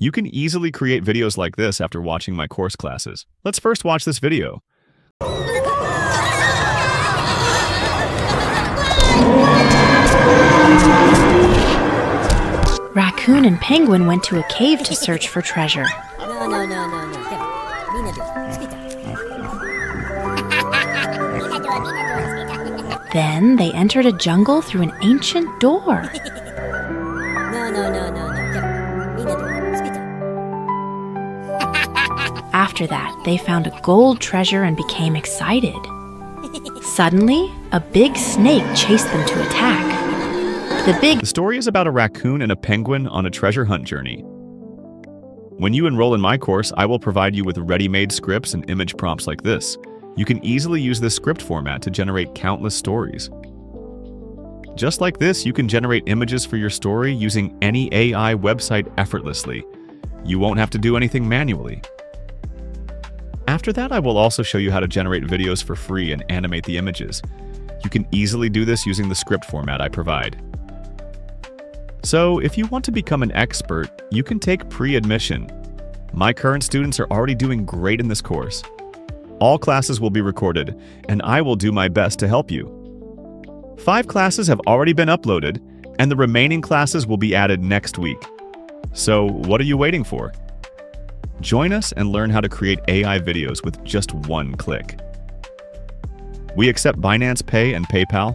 You can easily create videos like this after watching my course classes. Let's first watch this video. Raccoon and Penguin went to a cave to search for treasure. Then they entered a jungle through an ancient door. After that, they found a gold treasure and became excited. Suddenly, a big snake chased them to attack. The story is about a raccoon and a penguin on a treasure hunt journey. When you enroll in my course, I will provide you with ready-made scripts and image prompts like this. You can easily use this script format to generate countless stories. Just like this, you can generate images for your story using any AI website effortlessly. You won't have to do anything manually. After that, I will also show you how to generate videos for free and animate the images. You can easily do this using the script format I provide. So, if you want to become an expert, you can take pre-admission. My current students are already doing great in this course. All classes will be recorded, and I will do my best to help you. 5 classes have already been uploaded, and the remaining classes will be added next week. So, what are you waiting for? Join us and learn how to create AI videos with just one click. We accept Binance Pay and PayPal.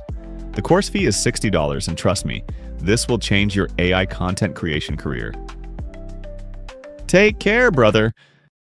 The course fee is $60, and trust me, this will change your AI content creation career. Take care, brother.